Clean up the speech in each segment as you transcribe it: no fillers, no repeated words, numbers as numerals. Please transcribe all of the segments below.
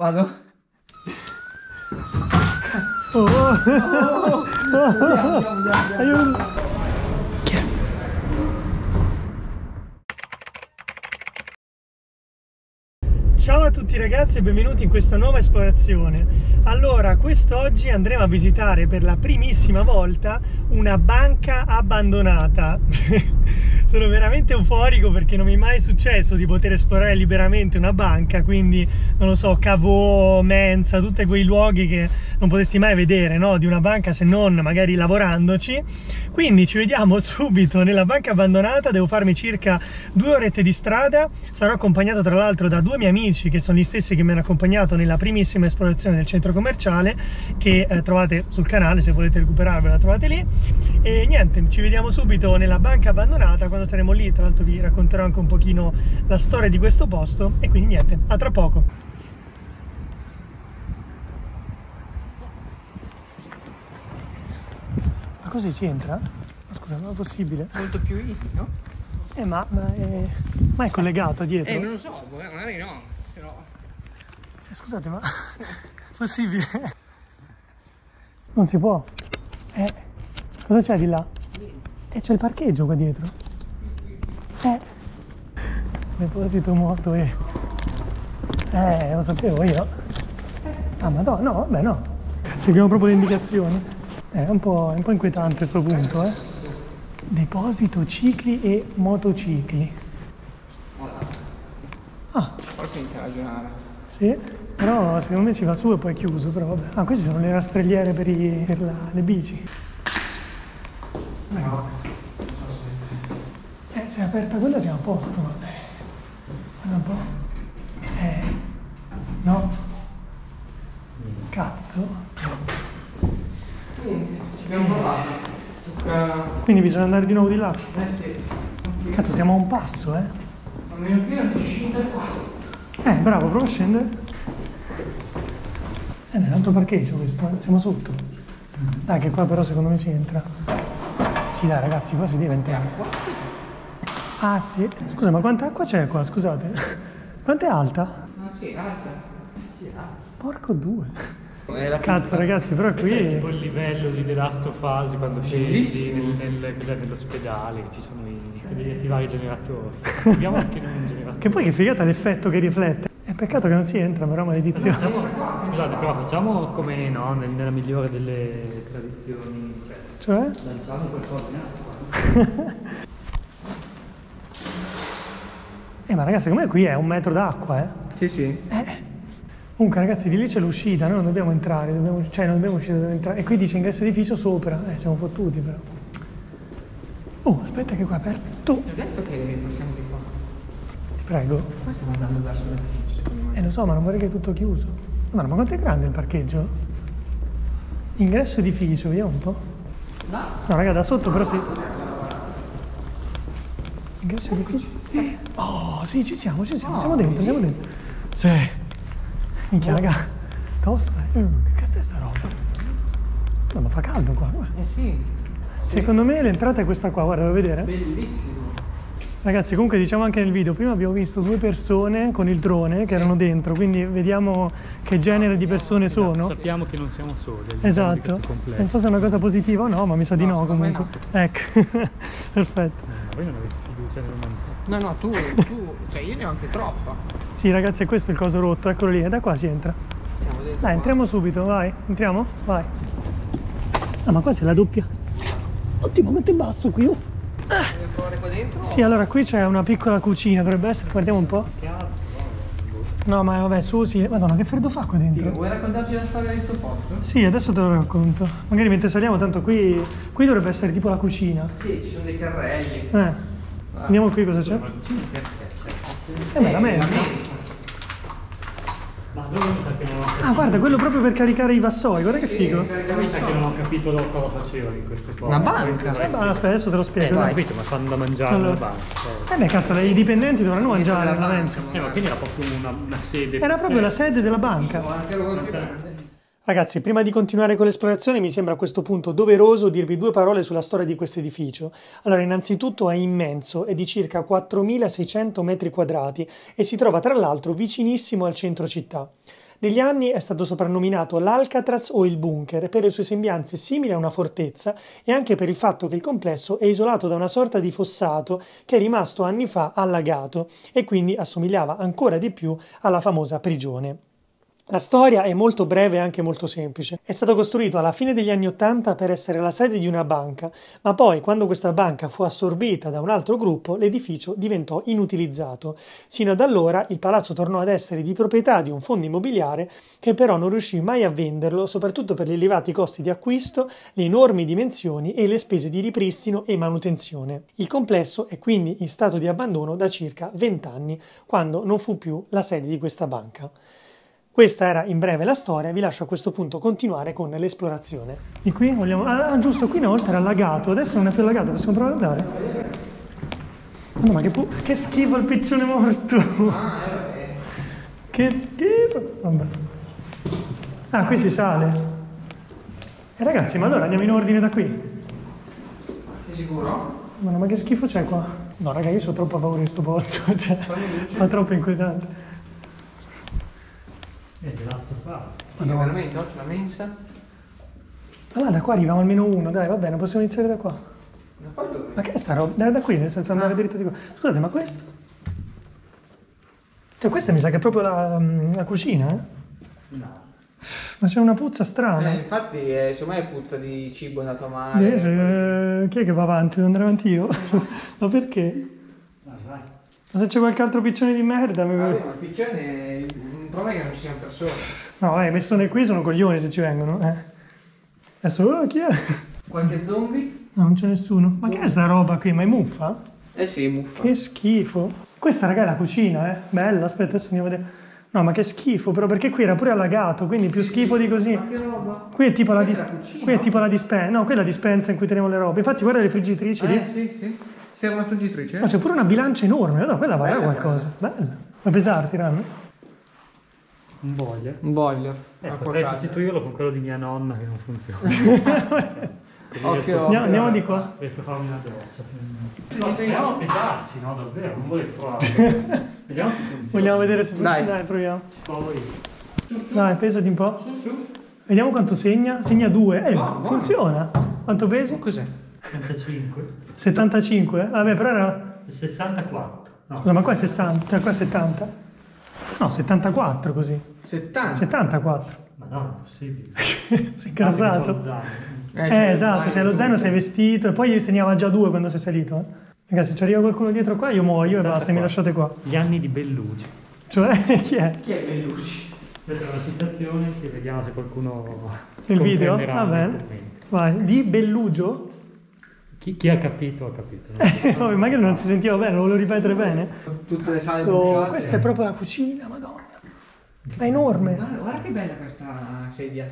Vado. Cazzo. Oh. Oh. Andiamo. Chi è? Ciao a tutti ragazzi e benvenuti in questa nuova esplorazione. Allora, quest'oggi andremo a visitare per la primissima volta una banca abbandonata. Sono veramente euforico perché non mi è mai successo di poter esplorare liberamente una banca, quindi non lo so, Cavò, Mensa, tutti quei luoghi che non potresti mai vedere, no, di una banca, se non magari lavorandoci. Quindi ci vediamo subito nella banca abbandonata. Devo farmi circa 2 orette di strada, sarò accompagnato tra l'altro da 2 miei amici che sono gli stessi che mi hanno accompagnato nella primissima esplorazione del centro commerciale, che trovate sul canale, se volete recuperarvela trovate lì. E niente, ci vediamo subito nella banca abbandonata. Saremo lì, tra l'altro vi racconterò anche un pochino la storia di questo posto e quindi niente, a tra poco. Ma così ci entra? Ma scusa, non è possibile. Molto più intido. Ma è collegato dietro? Non lo so, magari no, però... Cioè, scusate, ma... è possibile? Non si può. Cosa c'è di là? C'è il parcheggio qua dietro. Deposito moto e... lo sapevo io. Ah, ma no, no, vabbè, no. Seguiamo proprio le indicazioni. È un po' inquietante sto punto, eh. Deposito cicli e motocicli. Ah. Forse inizia a ragionare. Sì, però secondo me si va su e poi è chiuso, però vabbè. Ah, queste sono le rastrelliere per le bici. Se è aperta quella siamo a posto. Guarda un po'. No. Cazzo. Niente, ci abbiamo provato. Tocca... Quindi bisogna andare di nuovo di là. Sì. Cazzo, siamo a un passo, eh. A meno che non si scende qua. Bravo, prova a scendere. È un altro parcheggio questo, eh. Siamo sotto. Dai, che qua però secondo me si entra. Sì, dai ragazzi, qua si deve entrare. Ah sì? Scusa, ma quanta acqua c'è qua? Scusate. Quanto è alta? Ah sì, alta. Sì, alta. Porco due. Cazzo ragazzi, però qui... Questo è tipo il livello di The Last of Us quando scendi nell'ospedale, che ci sono devi attivare i generatori. Abbiamo anche noi un generatore. Che poi che figata l'effetto che riflette. È peccato che non si entra, però maledizione. Scusate, però facciamo come no, nella migliore delle tradizioni. Cioè? Lanciamo qualcosa in acqua. Ma ragazzi, secondo me qui è 1 metro d'acqua, eh? Sì, sì. Comunque, ragazzi, di lì c'è l'uscita, noi non dobbiamo entrare, non dobbiamo uscire, dobbiamo entrare. E qui dice ingresso edificio sopra, siamo fottuti però. Oh, aspetta che qua è aperto. Ti ho detto che passiamo di qua. Ti prego. Qua stiamo andando verso l'edificio, secondo me. Lo so, ma non vorrei che è tutto chiuso. Ma quanto è grande il parcheggio? Ingresso edificio, vediamo un po'. No. No, raga, da sotto però si... Ingresso edificio? Oh, sì, ci siamo, siamo dentro. Sì. Minchia, raga, tosta. Che cazzo è sta roba? No, ma fa caldo qua. Sì. Secondo me l'entrata è questa qua, guarda, vuoi vedere? Bellissimo. Ragazzi, comunque diciamo anche nel video, prima abbiamo visto 2 persone con il drone che erano dentro, quindi vediamo che genere di persone sono. Sappiamo che non siamo soli. Esatto. Non so se è una cosa positiva o no, ma mi sa di no comunque. No. Ecco, perfetto. Voi non avete fiducia nel momento. No, tu, cioè io ne ho anche troppa. Sì ragazzi, questo è il coso rotto, eccolo lì, e da qua si entra. Dai, entriamo subito, vai, entriamo? Vai. Ah, ma qua c'è la doppia. Ottimo, mette in basso qui, oh. Qua dentro? Sì, allora qui c'è una piccola cucina, dovrebbe essere, guardiamo un po'. No, ma vabbè, su, sì. Madonna, che freddo fa qua dentro. Vuoi raccontarci la storia di questo posto? Sì, adesso te lo racconto. Magari mentre saliamo, tanto qui dovrebbe essere tipo la cucina. Sì, ci sono dei carrelli. Vediamo qui cosa c'è. Beh, la mensa. Ah, guarda, quello proprio per caricare i vassoi, guarda che figo. Mi sa che non ho capito cosa faceva in questo posto. Una banca? Aspetta, adesso te lo spiego. Non ho capito, ma fanno da mangiare alla banca. Cazzo, i dipendenti dovranno mangiare alla mensa. Ma quindi era proprio una sede. Era proprio la sede della banca. Ragazzi, prima di continuare con l'esplorazione mi sembra a questo punto doveroso dirvi 2 parole sulla storia di questo edificio. Allora, innanzitutto è immenso, è di circa 4.600 metri quadrati e si trova tra l'altro vicinissimo al centro città. Negli anni è stato soprannominato l'Alcatraz o il bunker per le sue sembianze simili a una fortezza e anche per il fatto che il complesso è isolato da una sorta di fossato che è rimasto anni fa allagato e quindi assomigliava ancora di più alla famosa prigione. La storia è molto breve e anche molto semplice. È stato costruito alla fine degli anni '80 per essere la sede di una banca, ma poi, quando questa banca fu assorbita da un altro gruppo, l'edificio diventò inutilizzato. Sino ad allora il palazzo tornò ad essere di proprietà di un fondo immobiliare che però non riuscì mai a venderlo, soprattutto per gli elevati costi di acquisto, le enormi dimensioni e le spese di ripristino e manutenzione. Il complesso è quindi in stato di abbandono da circa 20 anni, quando non fu più la sede di questa banca. Questa era in breve la storia, vi lascio a questo punto continuare con l'esplorazione. E qui vogliamo... Ah, giusto, qui una volta era allagato, adesso non è più allagato, possiamo provare ad andare? Oh, ma che schifo il piccione morto! Che schifo! Vabbè. Ah, qui si sale. E ragazzi, ma allora andiamo in ordine da qui? Sei sicuro? Ma no, ma che schifo c'è qua? No, raga, io sono troppo a paura di questo posto, cioè, fa troppo inquietante. Madonna. Veramente ho una mensa. Allora da qua arriviamo almeno uno, dai, va bene, possiamo iniziare da qua. Da qua dove? Ma che è sta roba? Da qui, nel senso andare dritto di qua. Scusate, ma questo? Cioè questa mi sa che è proprio la cucina, eh? No. Ma c'è una puzza strana. Infatti, semmai è puzza di cibo andato male. Chi è che va avanti? Devo andare avanti io? Ma perché? Vai, vai. Ma se c'è qualche altro piccione di merda... Vabbè, ma il piccione... Il problema è che non ci siano persone. No, persone qui sono coglioni se ci vengono, eh. Adesso, chi è? Qualche zombie? No, non c'è nessuno. Ma che è sta roba qui? Ma è muffa? Eh sì, è muffa. Che schifo. Questa, raga, è la cucina, eh. Bella, aspetta, adesso andiamo a vedere. No, ma che schifo, però, perché qui era pure allagato, quindi più schifo di così. Ma che roba? Qui è tipo la dispensa. No, qui è la dispensa in cui teniamo le robe. Infatti, guarda le friggitrici lì. Sì, sì. Serve una friggitrice, eh. Ma c'è pure una bilancia enorme, no, quella varrà qualcosa. Bella. Vuoi pesarti, Ranno? Un boiler? Un boiler. Potrei sostituirlo con quello di mia nonna che non funziona. Occhio, andiamo di qua. Devo farmi una doccia. Non vogliamo pesarci, no, davvero, non volevo provare. Vediamo se funziona. Vogliamo vedere se funziona? Dai, proviamo. Dai, pesati un po'. Su. Vediamo quanto segna. Segna 2. Funziona. Quanto pesi? Cos'è? 75. 75? Vabbè, però era... 64. Scusa, ma qua è 60, cioè qua è 70. No, 74 così. 70? 74. Ma no, è possibile. Sei incazzato. Esatto, c'è lo zaino, sei vestito e poi io segnava già 2 quando sei salito. Ragazzi, se ci arriva qualcuno dietro qua io muoio e basta, mi lasciate qua. Gli anni di Bellucci. Cioè, chi è? Chi è Bellucci? Questa è una citazione che vediamo se qualcuno... Il video? Va bene. Vai. Di Bellugio? Chi ha capito, ha capito. Vabbè, magari non si sentiva bene, non volevo ripetere bene. Tutte le sale bruciate. Questa è proprio la cucina, madonna. È enorme. Guarda che bella questa sedia.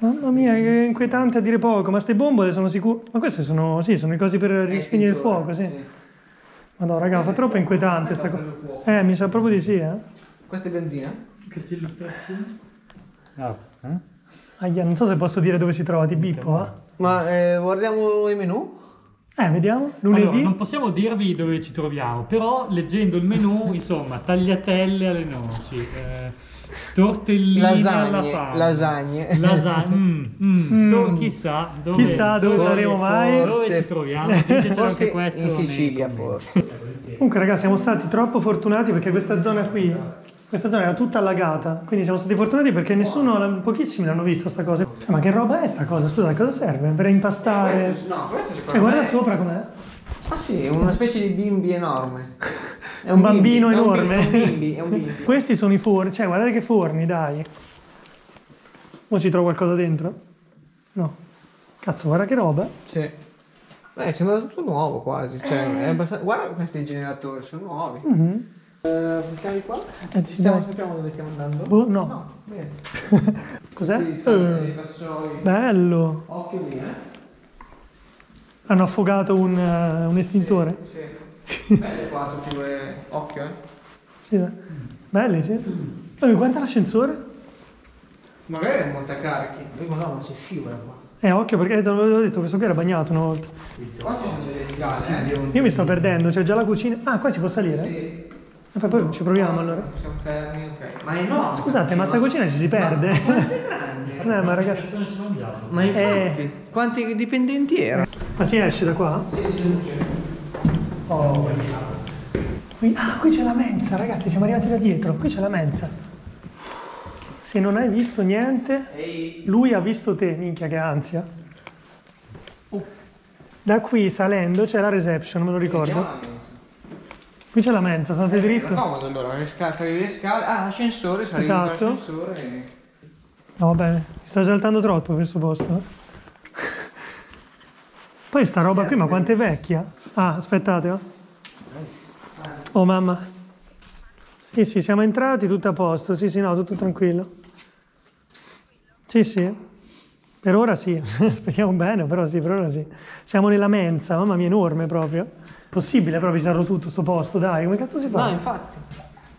Mamma mia, che inquietante a dire poco. Ma ste bombole sono sicure... Ma queste sono... Sì, sono le cose per spegnere il fuoco, sì. Madonna, raga, fa troppo inquietante sta cosa. Mi sa proprio di sì, eh. Questa è benzina? Questa illustrazione? Ah, Aia, non so se posso dire dove si trova, ti bippo, eh. Ma guardiamo i menu. Vediamo, lunedì. Allora, non possiamo dirvi dove ci troviamo, però leggendo il menù, insomma, tagliatelle alle noci, tortellina alla fava, lasagne. Chissà dove, saremo mai, dove ci troviamo, forse anche questo in Sicilia forse. Comunque ragazzi, siamo stati troppo fortunati perché questa zona qui, questa zona era tutta allagata, quindi siamo stati fortunati perché nessuno, pochissimi l'hanno vista sta cosa. Ma che roba è sta cosa? Scusa, a cosa serve? Per impastare? Questo, no, questo secondo me... guarda sopra com'è. Ah sì, è una specie di bimbi enorme. È un bambino enorme. È un bimbi. Questi sono i forni, cioè guardate che forni, dai. Mo ci trovo qualcosa dentro? No. Cazzo, guarda che roba. Sì. Sembra tutto nuovo quasi, cioè è abbastanza... Guarda questi generatori, sono nuovi. Siamo di qua? Sappiamo dove stiamo andando? Boh, no. No, bene. Cos'è? Bello! Occhio lì, eh? Hanno affogato un estintore? Sì. Bello qua, tutti due... Occhio, eh? Sì, belli, sì. Guarda l'ascensore. Magari è un montacarichi. No, ma si scivola qua. Occhio perché te l'avevo detto, questo qui era bagnato una volta. Qua ci sono delle scale, io mi sto perdendo, c'è già la cucina. Ah, qua si può salire? Sì. Poi ci proviamo allora. Siamo fermi, ok. Ma è no! Scusate, ma sta cucina ci si perde. Ma quanto è grande? Ma ragazzi, persone ci mangiamo. Ma infatti, quanti dipendenti erano? Ma si esce da qua? Sì, sì. Oh. Qui c'è la mensa, ragazzi, siamo arrivati da dietro. Qui c'è la mensa. Se non hai visto niente, lui ha visto te, minchia che ansia. Da qui salendo c'è la reception, me lo ricordo. Qui c'è la mensa, sono andato diritto. Comodo allora, salire le scale, ascensore, salire l'ascensore. Esatto. E... no, vabbè, mi sto esaltando troppo questo posto. Poi sta roba qui, ma quanto è vecchia. Ah, aspettate, oh. Oh mamma. Sì, sì, siamo entrati, tutto a posto, sì, sì, no, tutto tranquillo. Sì, sì. Per ora sì, speriamo bene, però sì, per ora sì. Siamo nella mensa, mamma mia, enorme proprio. Possibile però visarlo tutto sto posto, dai, come cazzo si fa? No, infatti.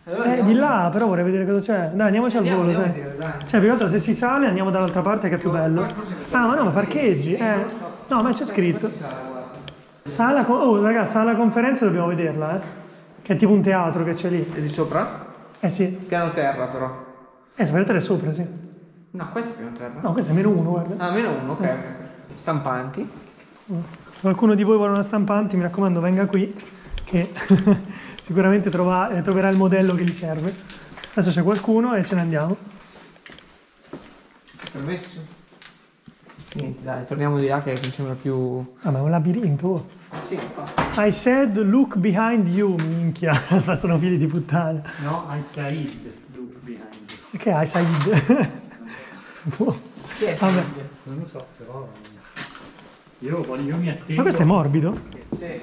Allora di là, però vorrei vedere cosa c'è. Dai, andiamoci al volo, sai. Cioè, più che altro se si sale andiamo dall'altra parte che è più bello. Ah, ma no, ma parcheggi. No, ma c'è scritto. Sala, oh, raga, sala conferenze dobbiamo vederla, eh. Che è tipo un teatro che c'è lì. E di sopra? Eh sì. Piano terra, però. Soprattutto è sopra, sì. No, questo è piano terra. No, questo è -1, guarda. Ah, -1, ok. Stampanti. Se qualcuno di voi vuole una stampante, mi raccomando, venga qui, che sicuramente troverà il modello che gli serve. Adesso c'è qualcuno e ce ne andiamo. Permesso? Niente, dai, torniamo di là che non sembra più... ah, ma è un labirinto. Sì, fa. I said look behind you, minchia. Sono figli di puttana. No, I said look behind you. Che I said? Chi è? Vabbè. Non lo so, però... Io mi attendo... Ma questo è morbido? Sì.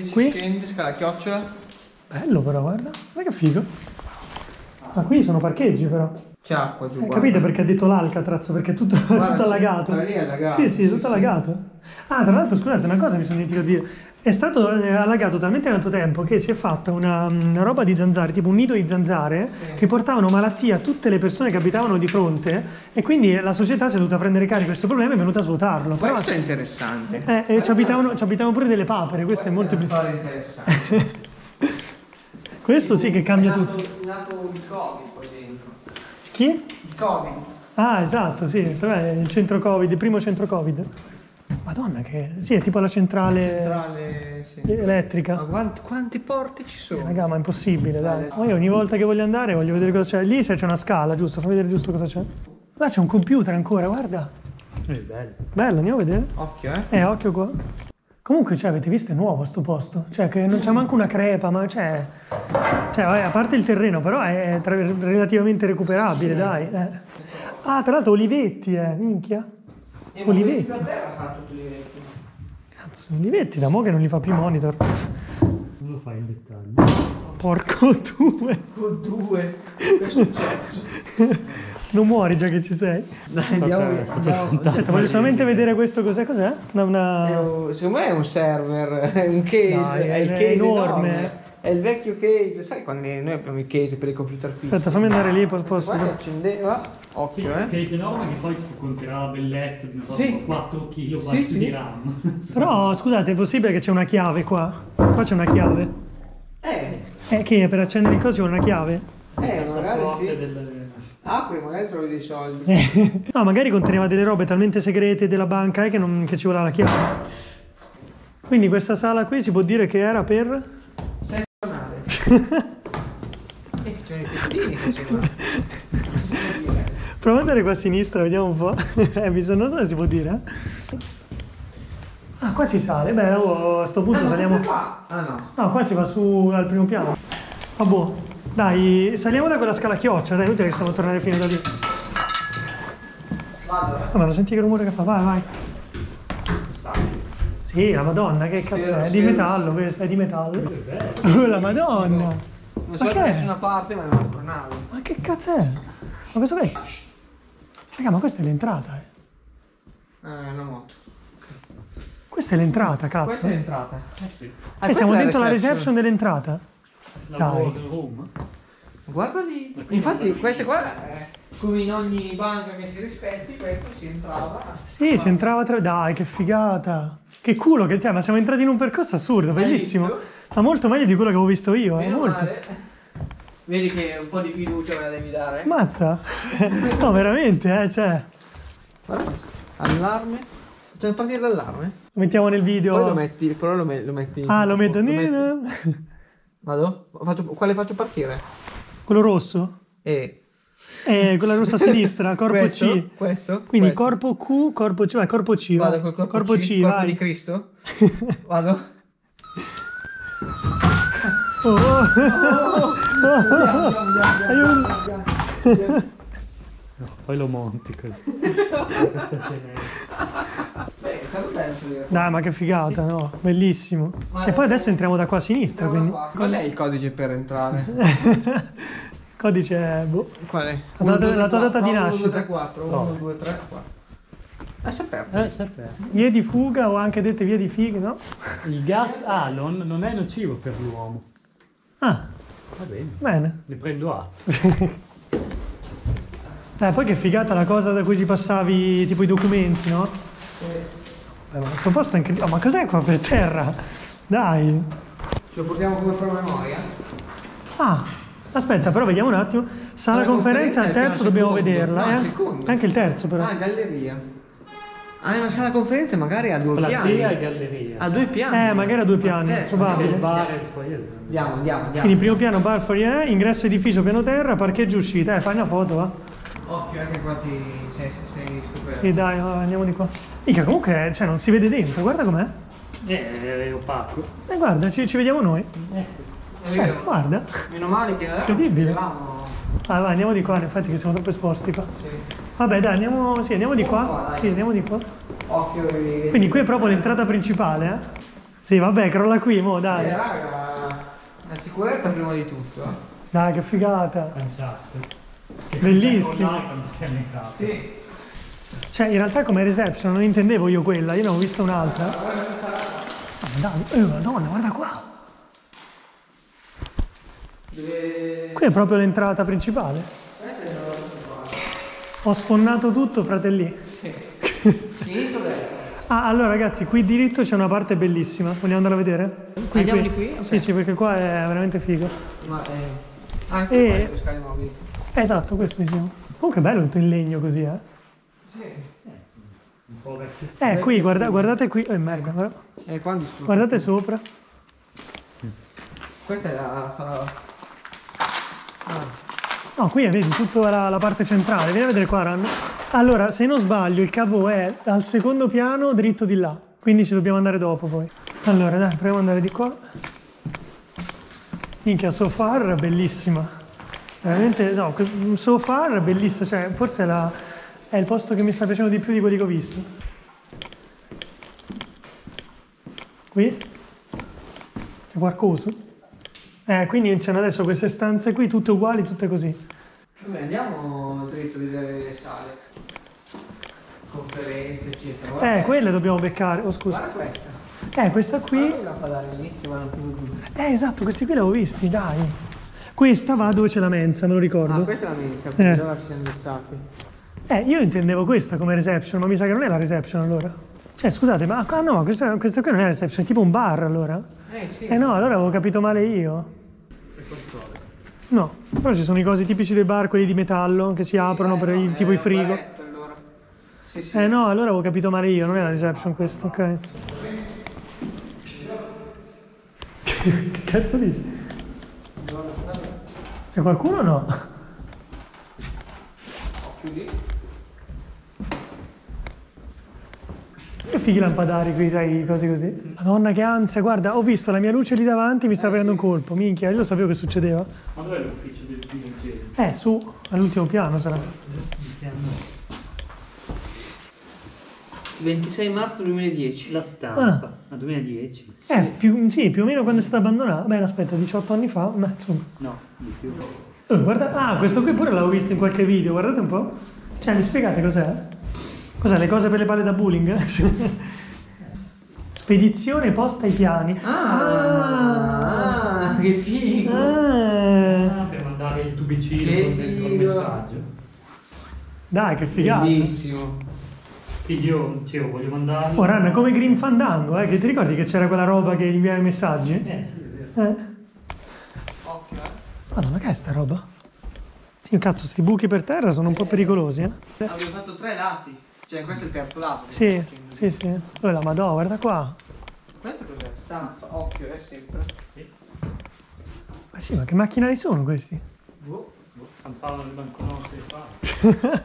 Lì qui? Scendi, scala chiocciola. Bello però, guarda. Guarda che figo. Ma qui sono parcheggi però. C'è acqua giù. Capite perché ha detto l'Alcatraz? Perché è tutto allagato. Lì è allagato. Sì, sì, tutto allagato. Ah, tra l'altro, scusate, una cosa mi sono dimenticato di dire. È stato allagato talmente tanto tempo che si è fatta una roba di zanzare, tipo un nido di zanzare, sì, che portavano malattia a tutte le persone che abitavano di fronte, e quindi la società si è dovuta prendere carico di questo problema e è venuta a svuotarlo. Questo però, è interessante. E ci abitavano pure delle papere, questo è molto più... Questa è una storia interessante. Questo sì che cambia tutto. È nato il Covid poi dentro. Chi? Il Covid. Ah, esatto, sì, il centro Covid, il primo centro Covid. Madonna che... sì, è tipo la centrale sì, elettrica. Ma quanti porti ci sono? Raga, ma è impossibile, dai. Ma io ogni volta che voglio andare voglio vedere cosa c'è. Lì c'è una scala, giusto? Fa vedere giusto cosa c'è. Là c'è un computer ancora, guarda. È bello. Bello, andiamo a vedere. Occhio, eh. Occhio qua. Comunque, cioè, avete visto? È nuovo sto posto. Cioè, che non c'è manco una crepa, ma c'è... cioè, vabbè, a parte il terreno, però è relativamente recuperabile, sì, dai. Ah, tra l'altro Olivetti, minchia. Olivetti. Cazzo, Olivetti, da mo' che non li fa più monitor. Non lo fai in dettaglio. Porco due. Porco due. Che è successo? Non muori già che ci sei. Dai, andiamo via. Adesso voglio solamente vedere questo cos'è. Cos'è? Secondo me è un server, è un case. Dai, è il case enorme. È il vecchio case. Sai quando noi abbiamo i case per i computer fissi? Aspetta, fammi andare lì per posto. Qua si accendeva. Occhio, sì, case enorme che poi conterà la bellezza di 4 kg di RAM. Però scusate, è possibile che c'è una chiave qua? Qua c'è una chiave. Che per accendere il coso c'è una chiave? Magari sì. Apri, magari trovi dei soldi. No, magari conteneva delle robe talmente segrete della banca che ci voleva la chiave. Quindi questa sala qui si può dire che era per... sessionale. C'erano i festini che prova ad andare qua a sinistra, vediamo un po'. Non so se si può dire. Ah, qua si sale. Beh, a sto punto saliamo. Qua. Ah no. No, qua si va su al primo piano. Vabbè, dai, saliamo da quella scala chioccia, dai, è inutile che stiamo a tornare fino da lì. Vado. Ma non senti che rumore che fa? Vai, vai. Sì, la Madonna, che cazzo è? È di metallo questa, è di metallo. La Madonna! Non so da nessuna parte, ma è una astronave. Ma che cazzo è? Ma questo qui? Raga, ma questa è l'entrata, eh. È una moto. Okay. Questa è l'entrata, cazzo. Questa è l'entrata. Eh sì. Cioè, siamo dentro la reception dell'entrata. Dai. Guarda lì. Infatti, queste qua come in ogni banca che si rispetti, questo si entrava. Sì, si entrava tra... Dai, che figata! Che culo che c'è, ma siamo entrati in un percorso assurdo, bellissimo. Ma molto meglio di quello che avevo visto io, molto. Male. Vedi che un po' di fiducia me la devi dare. Mazza! No, veramente, cioè. Guarda questo. Allarme. Facciamo partire l'allarme? Lo mettiamo nel video. Poi lo metti, però lo metti in... Ah, lo metto nel... Vado? Quale faccio partire? Quello rosso? Quella rossa a sinistra, corpo questo, C. Questo? Quindi questo. Corpo Q, corpo C, vai, corpo C. Vado col corpo C, corpo vai. Di Cristo. Vado. Oh, no, poi lo monti così. Dai, ma che figata, no? Bellissimo. E poi adesso entriamo da qua a sinistra. Quindi. Qual è il codice per entrare? Il codice è... Boh. Qual è? La tua data di nascita. 1, 2, 3, 4. Via di fuga o anche dette vie di figa, no? Il gas Alon non è nocivo per l'uomo. Ah, va bene. Bene. Ne prendo atto. Poi che figata la cosa da cui ci passavi tipo i documenti, no? Ma questo posto è incredibile. Oh, ma cos'è qua per terra? Dai. Ce lo portiamo come promemoria? Ah, aspetta, però vediamo un attimo. Sala conferenza, il terzo dobbiamo vederla. No, secondo. Anche il terzo però. Ah, galleria. Ah, è una sala conferenze magari a due piani. Platea e galleria. A due piani. Magari a due piani. Probabile. Il bar e il foyer. Andiamo. Quindi primo piano, bar, foyer, ingresso edificio, piano terra, parcheggio uscita. Fai una foto, va. Occhio, anche qua ti sei scoperto. E dai, andiamo di qua. Mica comunque, cioè, non si vede dentro, guarda com'è. È opaco. Guarda, ci vediamo noi. Sì. Guarda. Meno male che vedevamo. Ah, vai, andiamo di qua, infatti che siamo troppo esposti qua. Sì. Vabbè dai, andiamo, sì, andiamo di qua. Sì, andiamo di qua. Occhio. Quindi qui è proprio l'entrata principale, eh? Sì, vabbè, crolla qui, mo, dai. Raga, la sicurezza prima di tutto, eh. Dai, che figata. Esatto. Bellissimo. Sì. Cioè, in realtà come reception non intendevo io quella, io ne ho vista un'altra. Ma dai, madonna, guarda qua. Qui è proprio l'entrata principale. Ho sfondato tutto, fratelli. Sì. Inizio destra. Ah, allora ragazzi, qui diritto c'è una parte bellissima. Vogliamo andare a vedere? Qui, andiamo qui. Di qui? Okay. Sì, perché qua è veramente figo. Ma anche qua si pescano i mobili. Esatto, questo diciamo. Oh, che bello tutto in legno così, eh? Sì. Un po' vecchio. Qui, guardate qui. Merda, però. Guardate sopra. Sì. Questa è la sala... Ah. No, qui vedi tutta la parte centrale, vieni a vedere qua, Ran. Allora, se non sbaglio, il cavo è al secondo piano dritto di là, quindi ci dobbiamo andare dopo poi. Allora, dai, proviamo ad andare di qua. Minchia, so far bellissima. Veramente, no, so far bellissima, cioè forse è il posto che mi sta piacendo di più di quelli che ho visto. Qui? C'è qualcosa? Quindi iniziano adesso queste stanze qui, tutte uguali, tutte così. Vabbè, andiamo dritto a vedere le sale, conferenze, eccetera. Guarda quelle dobbiamo beccare, oh scusa. Guarda questa. Questa qui... esatto, questi qui li avevo visti, dai. Questa va dove c'è la mensa, me lo ricordo. Ah, questa è la mensa, perché già la siamo stati. Io intendevo questa come reception, ma mi sa che non è la reception allora. Cioè, scusate, ma no, questa qui non è la reception, è tipo un bar allora. Sì. No, allora avevo capito male io. No, però ci sono i cosi tipici dei bar, quelli di metallo, che si aprono per il, tipo i frigo. Baretto, allora. Sì. No, allora avevo capito male io, non è la reception questa, ok. Che cazzo dici? C'è qualcuno o no? Che fighi lampadari qui, sai, cose così. Madonna che ansia, guarda, ho visto la mia luce lì davanti, mi sta prendendo un colpo, minchia, io lo sapevo che succedeva. Ma dov'è l'ufficio del primo piano? Su, all'ultimo piano sarà. 26 marzo 2010. La stampa, ah. 2010. Sì. Più o meno quando è stata abbandonata, beh aspetta, 18 anni fa, ma insomma. No, di più. Guarda, questo qui pure l'avevo visto in qualche video, guardate un po'. Cioè, mi spiegate cos'è? Cos'è, le cose per le palle da bowling? Spedizione posta ai piani. Ah, che figo! Per mandare il tubicino dentro il messaggio. Dai, che figata! Bellissimo. Quindi io dicevo, voglio mandare... Oh, Ranna, come Green Fandango, che ti ricordi che c'era quella roba che inviava i messaggi? Sì, è vero. Occhio, Madonna, che è sta roba? Sì, cazzo, sti buchi per terra sono un po' pericolosi, Avevo fatto 3 lati. Cioè, questo è il terzo lato. Sì, sì, sì. Oh, la madò, guarda qua. Questo cos'è? Stampa, occhio, sempre. Sì. Ma sì, ma che macchinari sono questi? Boh, stampavano le banconote qua.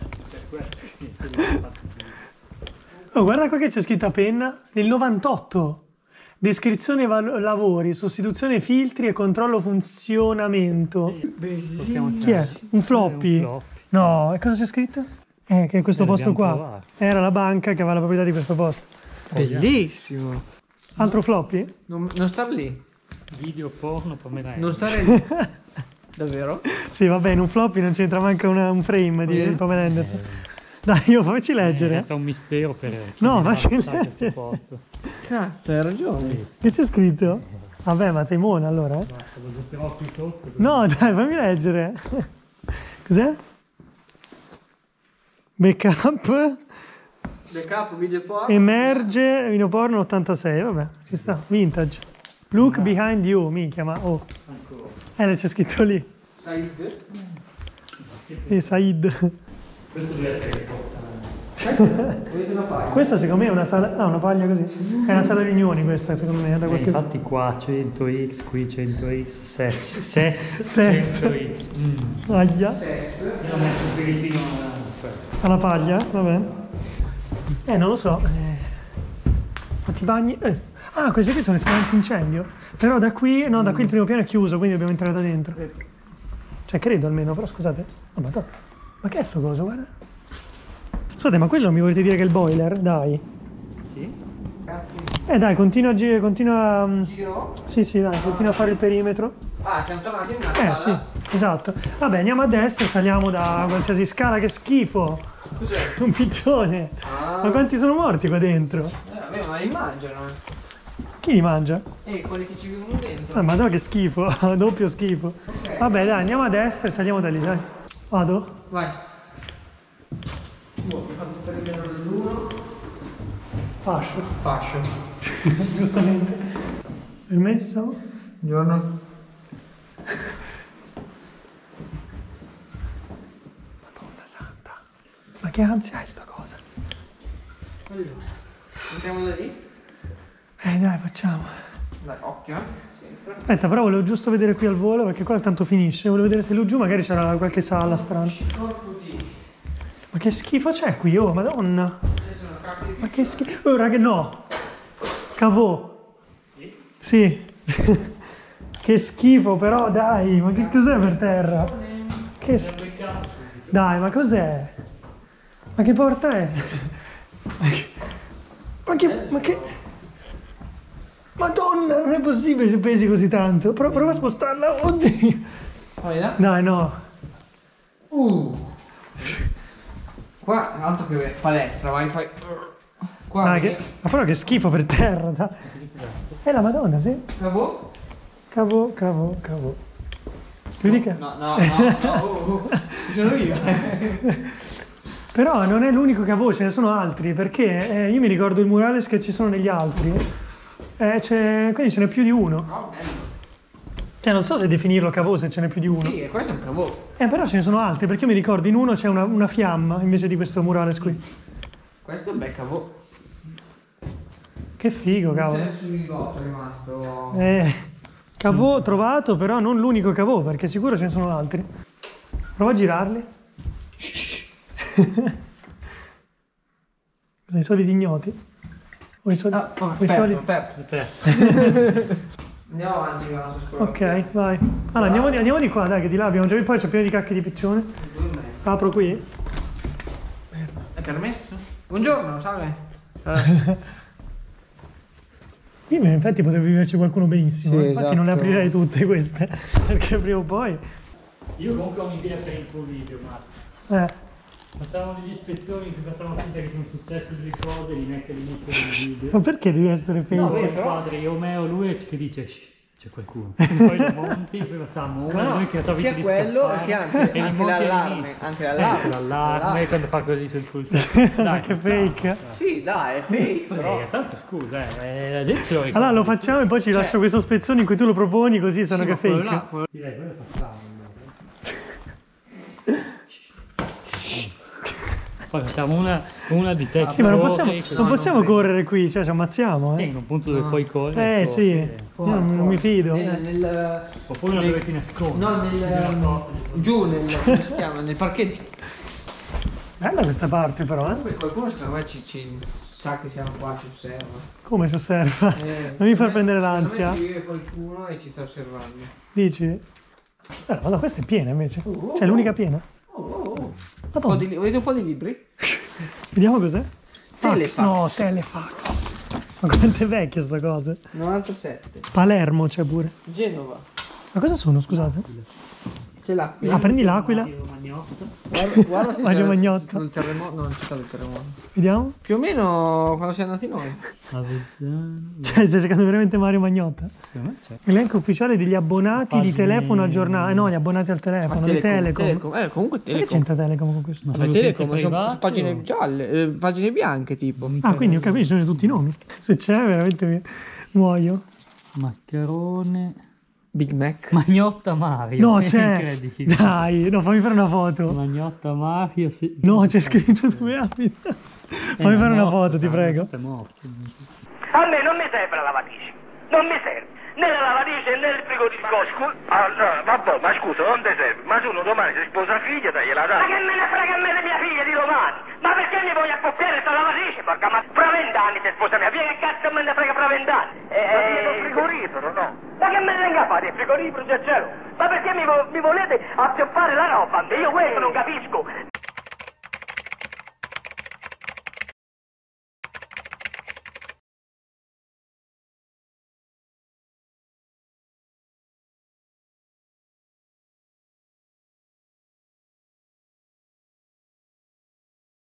Oh, guarda qua che c'è scritto a penna. Nel 98. Descrizione lavori, sostituzione filtri e controllo funzionamento. Bellissimo. Chi è? Un floppy? No, e cosa c'è scritto? Che è questo posto qua. Provare. Era la banca che aveva la proprietà di questo posto. Bellissimo. Altro floppy? Non star lì. Video porno, pomerà. Non stare lì. Davvero? Sì, va bene, un floppy non c'entra manca un frame di Pamela Anderson. Dai, io facci leggere. Resta un mistero per chi facci leggere. Posto. Cazzo, hai ragione. Che c'è scritto? Vabbè, ma sei mona allora? Però qui sotto. No, dai, fammi leggere. Cos'è? Backup video porno. Emerge video porno 86, vabbè, ci sta, vintage. Look behind you, minchia, ma oh. C'è scritto lì. Said. Said. Questo deve essere porta. Questa secondo me è una sala, no, una paglia così. È una sala riunioni questa, secondo me, da qualche... Infatti qua 100x, qui 100x, ses. 100x. Aglia. Ses. Io la metto più vicino alla... alla paglia? Va bene. Non lo so. Ma ti bagni? Ah, questi qui sono esponenti incendio. Però da qui, no, da qui il primo piano è chiuso, quindi dobbiamo entrare da dentro. Cioè, credo almeno, però scusate. Oh, ma che è sto coso, guarda? Scusate, ma quello mi volete dire che è il boiler? Dai. Sì. Dai, continua a... Giro? Sì, dai, continua a fare il perimetro. Siamo tornati in una scala. Sì, esatto. Vabbè, andiamo a destra e saliamo da qualsiasi scala, che schifo. Cos'è? Un piccione. Ma quanti sono morti qua dentro? Vabbè, ma li mangiano. Chi li mangia? Quelli che ci vivono dentro. Ma no, che schifo, doppio schifo. Okay. Vabbè, dai, andiamo a destra e saliamo da lì, dai. Vado? Vai. Boh, mi fatto tutto il piano dell'uno. Fascio. Giustamente. Permesso? Buongiorno. Madonna santa. Ma che ansia è sta cosa? Allora, andiamo da lì? Dai, facciamo. Dai, occhio. Sempre. Aspetta, però volevo giusto vedere qui al volo, perché qua tanto finisce. Volevo vedere se lù giù magari c'era qualche sala strana. Ma che schifo c'è qui, oh, madonna. Ma che schifo. Oh, raga, no. Cavò. Sì. Che schifo, però, dai. Ma che cos'è per terra? Che schifo. Dai, ma cos'è? Ma che porta è? Ma che... Madonna, non è possibile se pesi così tanto. Prova a spostarla. Oddio. Dai, no. Qua altro che palestra, vai, fai. Qua ma però che schifo per terra, dai. È la madonna, sì. Cavò. No. Ci sono io. Però non è l'unico cavò, ce ne sono altri, perché io mi ricordo il murales che ci sono negli altri. Quindi ce n'è più di uno. No, bello. Cioè, non so se definirlo cavò se ce n'è più di uno. Sì, questo è un cavò. Però ce ne sono altri, perché io mi ricordo in uno c'è una fiamma invece di questo murales qui. Questo è un bel cavò. Che figo, cavolo. C'è un botto rimasto. Cavò trovato, però non l'unico cavò, perché sicuro ce ne sono altri. Prova a girarli. I soliti ignoti. Aperto. Andiamo avanti con la nostra esplorazione. Ok, vai. Allora, andiamo di qua, dai, che di là abbiamo già poi c'è pieno di cacche di piccione. Apro qui. È permesso? Buongiorno, salve. Qui infatti potrebbe viverci qualcuno benissimo. Sì, infatti esatto. Non le aprirei tutte queste, perché prima o poi... Io comunque ho un'idea per il tuo video, Marco. Facciamo degli ispezioni che facciamo finta che sono successe delle cose e li metto all'inizio del video. Ma perché devi essere felice? No, vero, però... Padre, Omeo, lui che dice C'è qualcuno. Poi lo monti, poi facciamo uno, no, noi che facciamo sia quello, scappare, sia anche l'allarme. Anche l'allarme quando fa così sul pulsante. Dai, che fake. Sì, dai, è fake. Però... Tanto scusa, la gente se lo ricorda. Allora lo facciamo e poi ci lascio questo spezzone in cui tu lo proponi così sanno che è fake. Là, quello... Sì, dai, quello facciamo. Poi facciamo una di te. Sì, ma non possiamo correre qui, cioè ci ammazziamo. In un punto dove puoi correre. Sì, non mi fido. Oppure non dove ti nascondi. No, giù come si chiama? Nel parcheggio. Bella questa parte però, eh? Qualcuno secondo me ci sa che siamo qua, ci osserva. Come ci osserva? Non mi far prendere l'ansia. C'è qualcuno e ci sta osservando. Dici? Allora, questa è piena invece. Cioè, l'unica piena. Volete un po' di libri? Vediamo cos'è? Telefax. No, Telefax. Ma quanto è vecchio sta cosa? 97. Palermo c'è pure. Genova. Ma cosa sono, scusate? C'è l'Aquila. Ah, prendi l'Aquila. Guarda se c'è il terremoto. No, non c'è stato il terremoto. Vediamo. Più o meno quando siamo andati noi. Cioè, stai cercando veramente Mario Magnotta? Secondo me c'è. L'elenco ufficiale degli abbonati di telefono aggiornati. No, gli abbonati al telefono, di Telecom. Comunque Telecom. Perché c'entra Telecom con questo? Ma Telecom sono pagine gialle, pagine bianche tipo. Ah, quindi ho capito, sono tutti i nomi. Se c'è veramente mi muoio. Maccherone. Big Mac. Magnotta Mario. No, c'è. Dai, no, fammi fare una foto. Magnotta Mario, sì. No, c'è scritto dove abita. Fammi fare una foto, ti prego. A me non mi serve la lavatrice. Non mi serve. Né la lavatrice né il frigorifero. Allora, vabbè, ma scusa, non ti serve. Ma se uno domani si sposa figlia, tagliela dai. Ma che me ne frega a me di mia figlia di domani? Ma perché mi voglio accoppiare sta lavatrice? Porca ma fra 20 anni ti sposa mia. Vieni che cazzo me ne frega fra 20 anni. Ma il frigorifero, no? Ma che me ne venga a fare il frigorifero già c'ero? Ma perché mi volete acchiappare la roba? Io questo non capisco.